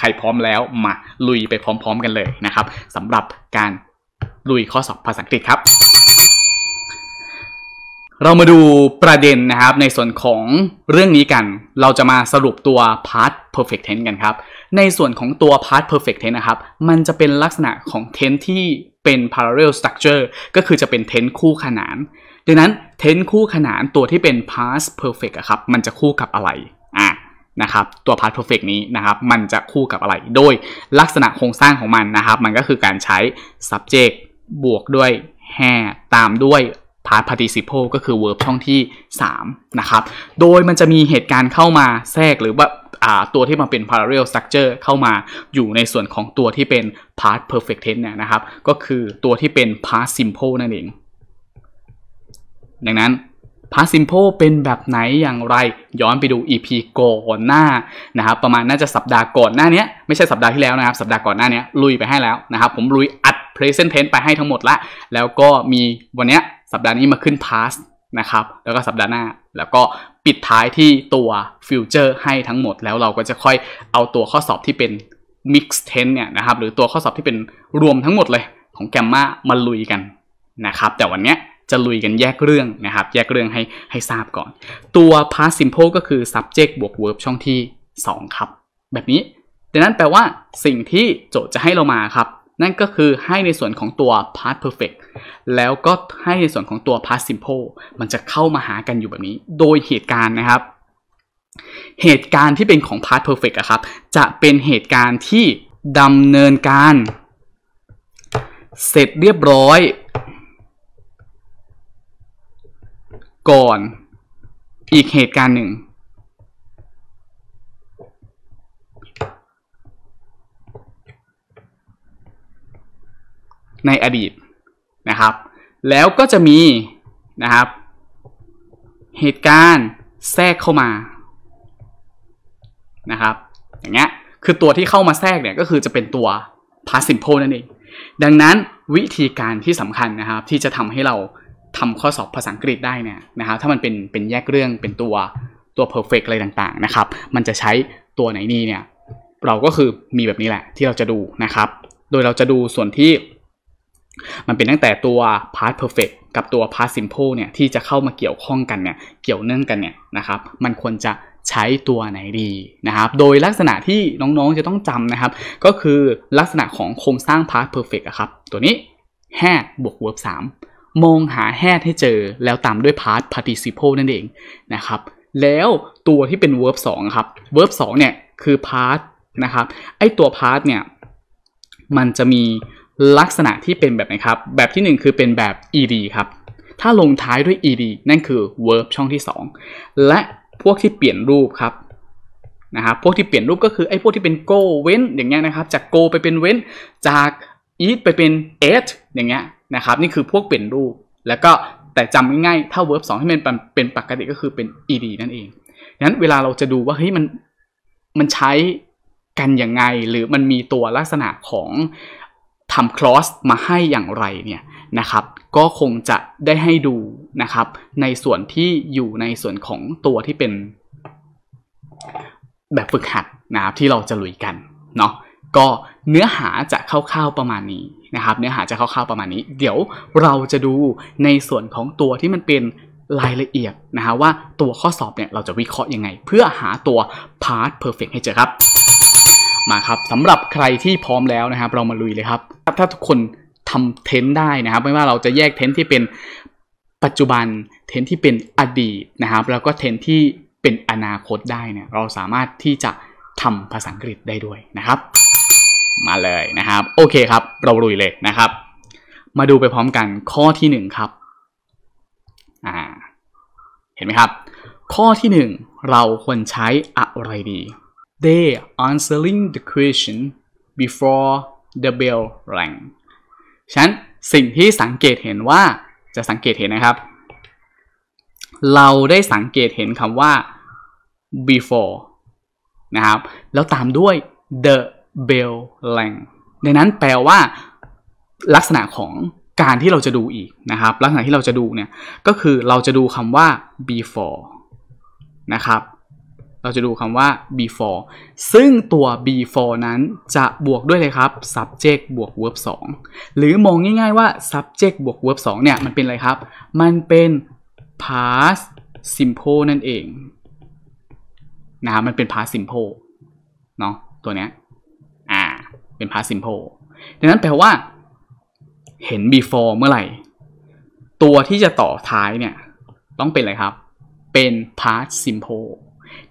ใครพร้อมแล้วมาลุยไปพร้อมๆกันเลยนะครับสำหรับการลุยข้อสอบภาษาอังกฤษครับเรามาดูประเด็นนะครับในส่วนของเรื่องนี้กันเราจะมาสรุปตัว past perfect tense กันครับในส่วนของตัว past perfect tense นะครับมันจะเป็นลักษณะของ tense ที่เป็น parallel structure ก็คือจะเป็น tense คู่ขนานดังนั้น tense คู่ขนานตัวที่เป็น past perfect อะครับมันจะคู่กับอะไรนะครับตัว past perfect นี้นะครับมันจะคู่กับอะไรโดยลักษณะโครงสร้างของมันนะครับมันก็คือการใช้ subject บวกด้วย have ตามด้วยpast participle ก็คือ verb ช่องที่3นะครับโดยมันจะมีเหตุการณ์เข้ามาแทรกหรือว่าตัวที่มาเป็น parallel structure เข้ามาอยู่ในส่วนของตัวที่เป็น past perfect tense เนี่ยนะครับก็คือตัวที่เป็น past simple นั่นเองดังนั้น past simple เป็นแบบไหนอย่างไรย้อนไปดู EP ก่อนหน้านะครับประมาณน่าจะสัปดาห์ก่อนหน้านี้ไม่ใช่สัปดาห์ที่แล้วนะครับสัปดาห์ก่อนหน้านี้ลุยไปให้แล้วนะครับผมลุยอัด present tense ไปให้ทั้งหมดละแล้วก็มีวันนี้สัปดาห์นี้มาขึ้น past นะครับแล้วก็สัปดาห์หน้าแล้วก็ปิดท้ายที่ตัว future ให้ทั้งหมดแล้วเราก็จะค่อยเอาตัวข้อสอบที่เป็น mix tense เนี่ยนะครับหรือตัวข้อสอบที่เป็นรวมทั้งหมดเลยของแกมม่ามาลุยกันนะครับแต่วันนี้จะลุยกันแยกเรื่องนะครับแยกเรื่องให้ทราบก่อนตัว past simple ก็คือ subject บวก verb ช่องที่2ครับแบบนี้ดังนั้นแปลว่าสิ่งที่โจทย์จะให้เรามาครับนั่นก็คือให้ในส่วนของตัว past perfect แล้วก็ให้ในส่วนของตัว past simple มันจะเข้ามาหากันอยู่แบบนี้โดยเหตุการณ์นะครับเหตุการณ์ที่เป็นของ past perfect อะครับจะเป็นเหตุการณ์ที่ดำเนินการเสร็จเรียบร้อยก่อนอีกเหตุการณ์หนึ่งในอดีตนะครับแล้วก็จะมีนะครับเหตุการณ์แทรกเข้ามานะครับอย่างเงี้ยคือตัวที่เข้ามาแทรกเนี่ยก็คือจะเป็นตัว past simple นั่นเองดังนั้นวิธีการที่สำคัญนะครับที่จะทำให้เราทำข้อสอบภาษาอังกฤษได้เนี่ยนะครับถ้ามันเป็นแยกเรื่องเป็นตัว perfect อะไรต่างๆนะครับมันจะใช้ตัวไหนนี่เนี่ยเราก็คือมีแบบนี้แหละที่เราจะดูนะครับโดยเราจะดูส่วนที่มันเป็นตั้งแต่ตัว past perfect กับตัว past simple เนี่ยที่จะเข้ามาเกี่ยวข้องกันเนี่ยเกี่ยวเนื่องกันเนี่ยนะครับมันควรจะใช้ตัวไหนดีนะครับโดยลักษณะที่น้องๆจะต้องจำนะครับก็คือลักษณะของโครงสร้าง past perfect อะครับตัวนี้ had บวก verb 3มองหา had ให้เจอแล้วตามด้วย past participle นั่นเองนะครับแล้วตัวที่เป็น verb 2ครับ verb 2เนี่ยคือ past นะครับไอตัว past เนี่ยมันจะมีลักษณะที่เป็นแบบไหนครับแบบที่1คือเป็นแบบ ed ครับถ้าลงท้ายด้วย ed นั่นคือ verb ช่องที่2และพวกที่เปลี่ยนรูปครับนะครับพวกที่เปลี่ยนรูปก็คือไอ้พวกที่เป็น go เว้นอย่างเงี้ยนะครับจาก go ไปเป็นเว้นจาก eat ไปเป็น ate อย่างเงี้ยนะครับนี่คือพวกเปลี่ยนรูปแล้วก็แต่จำง่ายๆถ้า verb 2ให้มันเป็นปกติก็คือเป็น ed นั่นเองงั้นเวลาเราจะดูว่าเฮ้ยมันใช้กันยังไงหรือมันมีตัวลักษณะของทำ clause มาให้อย่างไรเนี่ยนะครับก็คงจะได้ให้ดูนะครับในส่วนที่อยู่ในส่วนของตัวที่เป็นแบบฝึกหัดนะครับที่เราจะลุยกันเนาะก็เนื้อหาจะคร่าวๆประมาณนี้นะครับเนื้อหาจะคร่าวๆประมาณนี้เดี๋ยวเราจะดูในส่วนของตัวที่มันเป็นรายละเอียดนะฮะว่าตัวข้อสอบเนี่ยเราจะวิเคราะห์ยังไงเพื่อหาตัว past perfect ให้เจอครับมาครับสำหรับใครที่พร้อมแล้วนะครับเรามาลุยเลยครับถ้าทุกคนทำเทนต์ได้นะครับไม่ว่าเราจะแยกเทนต์ที่เป็นปัจจุบันเทนต์ที่เป็นอดีตนะครับแล้วก็เทนต์ที่เป็นอนาคตได้เนี่ยเราสามารถที่จะทำภาษาอังกฤษได้ด้วยนะครับมาเลยนะครับโอเคครับเราลุยเลยนะครับมาดูไปพร้อมกันข้อที่1ครับเห็นไหมครับข้อที่1เราควรใช้อะไรดีThey are answering the question before the bell rang ฉะนั้นสิ่งที่สังเกตเห็นว่าจะสังเกตเห็นนะครับเราได้สังเกตเห็นคำว่า before นะครับแล้วตามด้วย the bell rang ดังนั้นแปลว่าลักษณะของการที่เราจะดูอีกนะครับลักษณะที่เราจะดูเนี่ยก็คือเราจะดูคำว่า before นะครับ เราจะดูคำว่า before ซึ่งตัว before นั้นจะบวกด้วยเลยครับ subject บวก verb 2 หรือมองง่ายๆว่า subject บวก verb 2 เนี่ยมันเป็นอะไรครับมันเป็น past simple นั่นเองนะครับมันเป็น past simple เนาะตัวเนี้ยเป็น past simple ดังนั้นแปลว่าเห็น before เมื่อไหร่ตัวที่จะต่อท้ายเนี่ยต้องเป็นอะไรครับเป็น past simple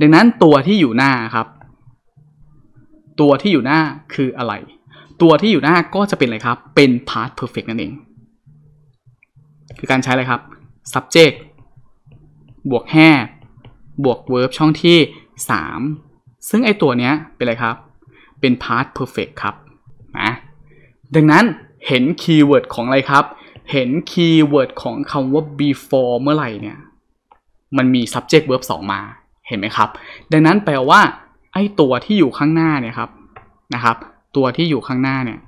ดังนั้นตัวที่อยู่หน้าครับตัวที่อยู่หน้าคืออะไรตัวที่อยู่หน้าก็จะเป็นอะไรครับเป็น past perfect นั่นเองคือการใช้อะไรครับ subject บวก have บวก verb ช่องที่3ซึ่งไอตัวเนี้ยเป็นอะไรครับเป็น past perfect ครับนะดังนั้นเห็นคีย์เวิร์ดของอะไรครับเห็นคีย์เวิร์ดของคำว่า before เมื่อไหร่เนี่ยมันมี subject verb 2 มาเห็นไหมครับดังนั้นแปลว่าไอ้ตัวที่อยู่ข้างหน้าเนี่ยครับนะครับตัวที่อยู่ข้างหน้าเนี่ย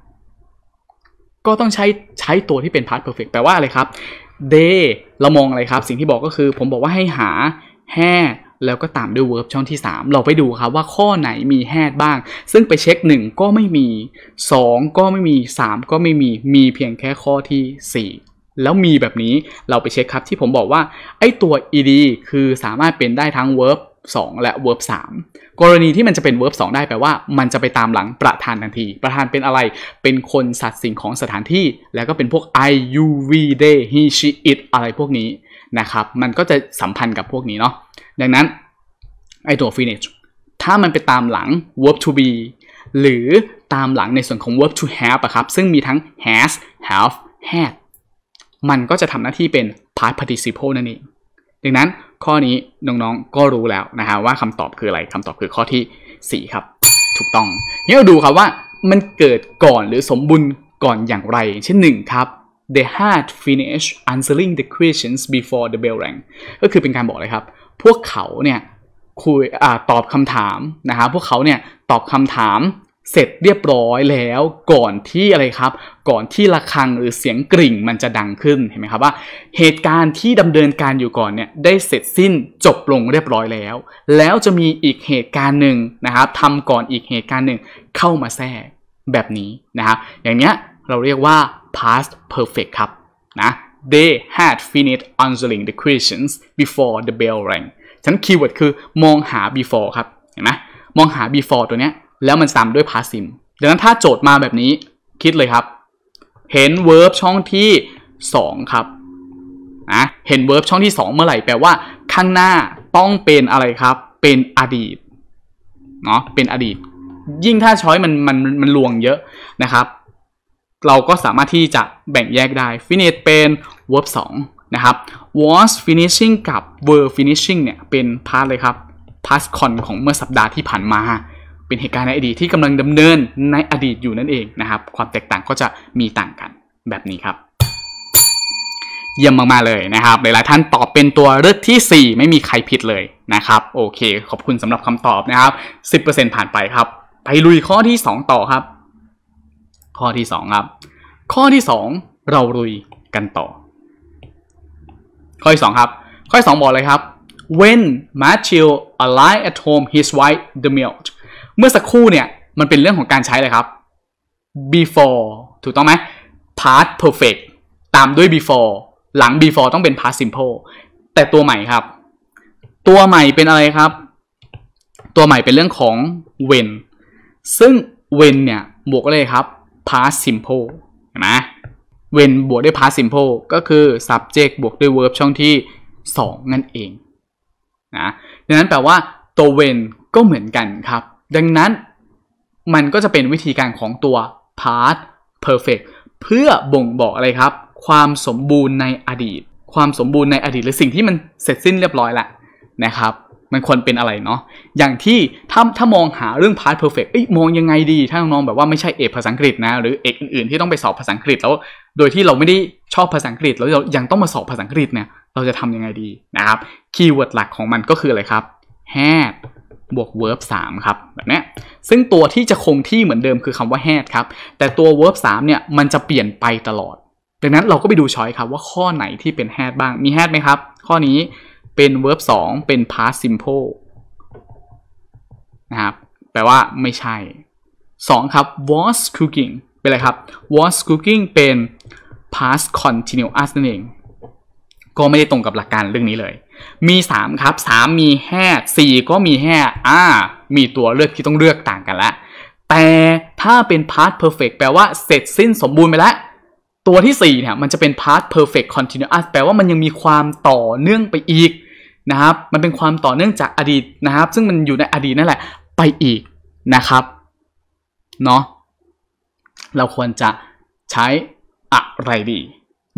ก็ต้องใช้ตัวที่เป็น past perfect แปลว่าอะไรครับ they เรามองอะไรครับสิ่งที่บอกก็คือผมบอกว่าให้หา had แล้วก็ตามด้วย verb ช่องที่3เราไปดูครับว่าข้อไหนมี had บ้างซึ่งไปเช็ค1ก็ไม่มี2ก็ไม่มี3ก็ไม่มีเพียงแค่ข้อที่4แล้วมีแบบนี้เราไปเช็คครับที่ผมบอกว่าไอ้ตัว ed คือสามารถเป็นได้ทั้ง verb 2 และ verb 3 กรณีที่มันจะเป็น verb 2 ได้แปลว่ามันจะไปตามหลังประธานทันทีประธานเป็นอะไรเป็นคนสัตว์สิ่งของสถานที่แล้วก็เป็นพวก I you we they he she it อะไรพวกนี้นะครับมันก็จะสัมพันธ์กับพวกนี้เนาะดังนั้นไอ้ตัว finish ถ้ามันไปตามหลัง verb to be หรือตามหลังในส่วนของ verb to have อะครับซึ่งมีทั้ง has have hadมันก็จะทำหน้าที่เป็น past participle นั่นเองดังนั้นข้อนี้น้องๆก็รู้แล้วนะฮะว่าคำตอบคืออะไรคำตอบคือข้อที่4ครับถูกต้องนี่เราดูครับว่ามันเกิดก่อนหรือสมบูรณ์ก่อนอย่างไรเช่น1ครับ they had finished answering the questions before the bell rang ก็คือเป็นการบอกเลยครับพวกเขาเนี่ยคุยตอบคำถามนะฮะพวกเขาเนี่ยตอบคำถามเสร็จเรียบร้อยแล้วก่อนที่อะไรครับก่อนที่ระฆังหรือเสียงกริ่งมันจะดังขึ้นเห็นไหมครับว่าเหตุการณ์ที่ดำเนินการอยู่ก่อนเนี่ยได้เสร็จสิ้นจบลงเรียบร้อยแล้วแล้วจะมีอีกเหตุการณ์หนึ่งนะครับทำก่อนอีกเหตุการณ์หนึ่งเข้ามาแทรกแบบนี้นะครับอย่างเนี้ยเราเรียกว่า past perfect ครับนะ they had finished answering the questions before the bell rang ฉันคีย์เวิร์ดคือมองหา before ครับเห็นไหมมองหา before ตัวเนี้ยแล้วมันตามด้วย past sim ดังนั้นถ้าโจทย์มาแบบนี้คิดเลยครับเห็น verb ช่องที่2ครับนะเห็น verb ช่องที่2เมื่อไหร่แปลว่าข้างหน้าต้องเป็นอะไรครับเป็นอดีตเนาะเป็นอดีตยิ่งถ้าช้อยมันลวงเยอะนะครับเราก็สามารถที่จะแบ่งแยกได้ finish เป็น verb 2นะครับ was finishing กับ were finishing เนี่ยเป็น past เลยครับ past con ของเมื่อสัปดาห์ที่ผ่านมาเป็นเหตุการณ์ในอดีตที่กำลังดำเนินในอดีตอยู่นั่นเองนะครับความแตกต่างก็จะมีต่างกันแบบนี้ครับเยี่ยมมากๆเลยนะครับหลายๆท่านตอบเป็นตัวเลือกที่4ไม่มีใครผิดเลยนะครับโอเคขอบคุณสำหรับคำตอบนะครับ 10% ผ่านไปครับไปลุยข้อที่2ต่อครับข้อที่2ครับข้อที่2เราลุยกันต่อข้อที่2ครับข้อที่2บอกเลยครับ when Matthew arrived at home he swiped the milkเมื่อสักครู่เนี่ยมันเป็นเรื่องของการใช้เลยครับ before ถูกต้องไหม past perfect ตามด้วย before หลัง before ต้องเป็น past simple แต่ตัวใหม่ครับตัวใหม่เป็นอะไรครับตัวใหม่เป็นเรื่องของ when ซึ่ง when เนี่ยบวกเลยครับ past simple เห็นไหม when บวกด้วย past simple ก็คือ subject บวกด้วย verb ช่องที่2นั่นเองนะดังนั้นแปลว่าตัว when ก็เหมือนกันครับดังนั้นมันก็จะเป็นวิธีการของตัว past perfect เพื่อบ่งบอกอะไรครับความสมบูรณ์ในอดีตความสมบูรณ์ในอดีตหรือสิ่งที่มันเสร็จสิ้นเรียบร้อยแล้วนะครับมันควรเป็นอะไรเนาะอย่างที่ถ้ามองหาเรื่อง past perfect มองยังไงดีถ้าน้องๆแบบว่าไม่ใช่เอกภาษาอังกฤษนะหรือเอกอื่นๆที่ต้องไปสอบภาษาอังกฤษแล้วโดยที่เราไม่ได้ชอบภาษาอังกฤษแล้วเรายังต้องมาสอบภาษาอังกฤษเนี่ยเราจะทำยังไงดีนะครับคีย์เวิร์ดหลักของมันก็คืออะไรครับ hadบวก verb 3ครับแบบนี้ซึ่งตัวที่จะคงที่เหมือนเดิมคือคำว่า had ครับแต่ตัว verb 3เนี่ยมันจะเปลี่ยนไปตลอดดังนั้นเราก็ไปดูช้อยครับว่าข้อไหนที่เป็น had บ้างมี had ไหมครับข้อนี้เป็น verb 2เป็น past simple นะครับแปลว่าไม่ใช่2ครับ was cooking เป็นอะไรครับ was cooking เป็น past continuous นั่นเองก็ไม่ได้ตรงกับหลักการเรื่องนี้เลยมี3ครับ3มีแห่4ก็มีแห่มีตัวเลือกที่ต้องเลือกต่างกันละแต่ถ้าเป็น past perfect แปลว่าเสร็จสิ้นสมบูรณ์ไปแล้วตัวที่4เนี่ยมันจะเป็น past perfect continuous แปลว่ามันยังมีความต่อเนื่องไปอีกนะครับมันเป็นความต่อเนื่องจากอดีตนะครับซึ่งมันอยู่ในอดีตนั่นแหละไปอีกนะครับเนาะเราควรจะใช้อะไรดี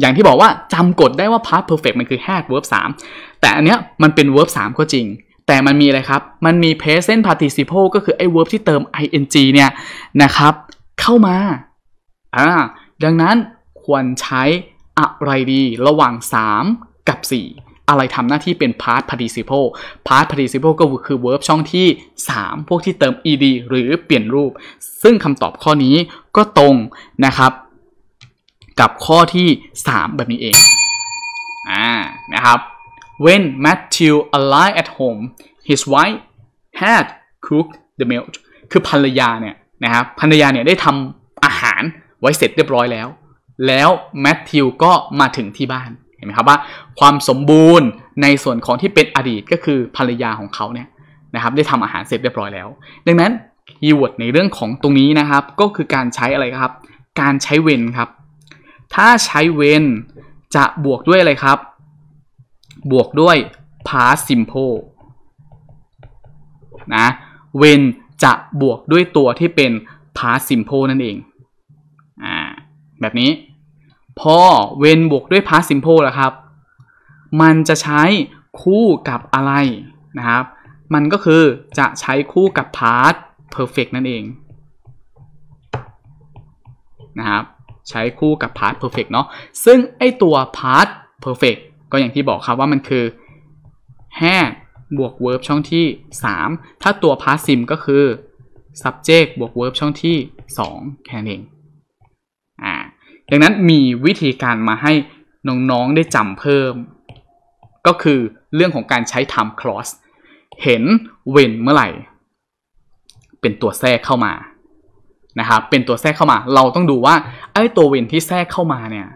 อย่างที่บอกว่าจำกฎได้ว่า past perfect มันคือ had verb 3แต่อันเนี้ยมันเป็น verb 3ก็จริงแต่มันมีอะไรครับมันมี present participle ก็คือไอ้ verb ที่เติม ing เนี่ยนะครับเข้ามาดังนั้นควรใช้อะไรดีระหว่าง3กับ4อะไรทำหน้าที่เป็น past participle past participle ก็คือ verb ช่องที่3พวกที่เติม ed หรือเปลี่ยนรูปซึ่งคำตอบข้อนี้ก็ตรงนะครับกับข้อที่3แบบนี้เองนะครับ When Matthew arrived at home his wife had cooked the meal คือภรรยาเนี่ยนะครับภรรยาเนี่ยได้ทำอาหารไว้เสร็จเรียบร้อยแล้วแมทธิวก็มาถึงที่บ้านเห็นไหมครับว่าความสมบูรณ์ในส่วนของที่เป็นอดีตก็คือภรรยาของเขาเนี่ยนะครับได้ทำอาหารเสร็จเรียบร้อยแล้วดังนั้นคีย์เวิร์ดในเรื่องของตรงนี้นะครับก็คือการใช้อะไรครับการใช้ when ครับถ้าใช้ when จะบวกด้วยอะไรครับบวกด้วย past simple นะ when จะบวกด้วยตัวที่เป็น past simple นั่นเองแบบนี้พอ when บวกด้วย past simple แล้วครับมันจะใช้คู่กับอะไรนะครับมันก็คือจะใช้คู่กับ past perfect นั่นเองนะครับใช้คู่กับ past perfect เนาะซึ่งไอตัว past perfect ก็อย่างที่บอกครับว่ามันคือ had บวก verb ช่องที่3ถ้าตัว past sim ก็คือ subject บวก verb ช่องที่2แค่นั้นเองดังนั้นมีวิธีการมาให้น้องๆได้จำเพิ่มก็คือเรื่องของการใช้ time clause เห็น when เมื่อไหร่เป็นตัวแทรกเข้ามานะครับเป็นตัวแทรกเข้ามาเราต้องดูว่าไอ้ตัว when ที่แทรกเข้ามาเนี่ย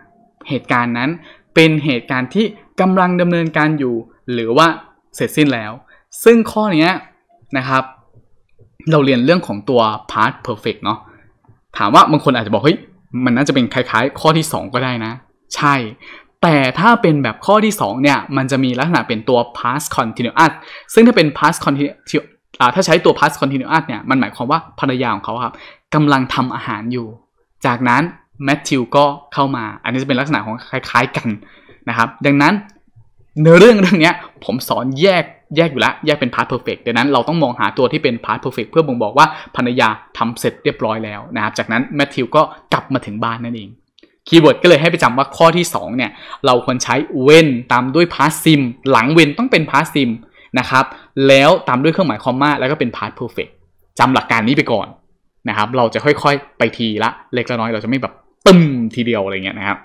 เหตุการณ์นั้นเป็นเหตุการณ์ที่กำลังดำเนินการอยู่หรือว่าเสร็จสิ้นแล้วซึ่งข้อนี้นะครับเราเรียนเรื่องของตัว past perfect เนาะถามว่าบางคนอาจจะบอกเฮ้ยมันน่าจะเป็นคล้ายๆข้อที่2ก็ได้นะใช่แต่ถ้าเป็นแบบข้อที่2เนี่ยมันจะมีลักษณะเป็นตัว past continuous ซึ่งถ้าเป็น past continuous ถ้าใช้ตัว past continuous เนี่ยมันหมายความว่าภรรยาของเขาครับกำลังทำอาหารอยู่จากนั้นแมทธิวก็เข้ามาอันนี้จะเป็นลักษณะของคล้ายๆกันนะครับดังนั้นในเรื่องนี้ผมสอนแยกอยู่แล้วแยกเป็น past perfect ดังนั้นเราต้องมองหาตัวที่เป็น past perfect เพื่อบ่งบอกว่าภรรยาทำเสร็จเรียบร้อยแล้วนะครับจากนั้นแมทธิวก็กลับมาถึงบ้านนั่นเองคีย์เวิร์ดก็เลยให้ไปจำว่าข้อที่2เนี่ยเราควรใช้ when ตามด้วย past sim หลัง when ต้องเป็น past sim นะครับแล้วตามด้วยเครื่องหมายคอมมาแล้วก็เป็น past perfect จำหลักการนี้ไปก่อนนะครับเราจะค่อยๆไปทีละเล็กละน้อยเราจะไม่แบบตึ้มทีเดียวอะไรเงี้ยนะครับ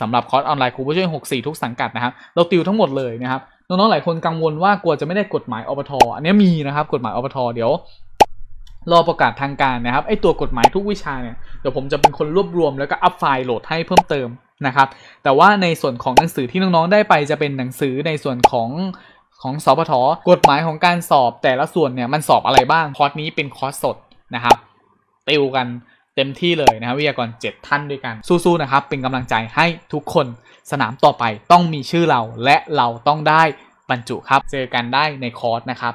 สำหรับคอร์สออนไลน์ครูผู้ช่วย64ทุกสังกัดนะครับเราติวทั้งหมดเลยนะครับน้องๆหลายคนกังวลว่ากลัวจะไม่ได้กฎหมายอปท.อันนี้มีนะครับกฎหมายอปท.เดี๋ยวรอประกาศทางการนะครับไอตัวกฎหมายทุกวิชาเนี่ยเดี๋ยวผมจะเป็นคนรวบรวมแล้วก็อัพไฟล์โหลดให้เพิ่มเติมนะครับแต่ว่าในส่วนของหนังสือที่น้องๆได้ไปจะเป็นหนังสือในส่วนของสปท.กฎหมายของการสอบแต่ละส่วนเนี่ยมันสอบอะไรบ้างคอร์สนี้เป็นคอร์สสดนะครับติวกันเต็มที่เลยนะครับวิทยากร7ท่านด้วยกันสู้ๆนะครับเป็นกำลังใจให้ทุกคนสนามต่อไปต้องมีชื่อเราและเราต้องได้บรรจุครับเจอกันได้ในคอร์สนะครับ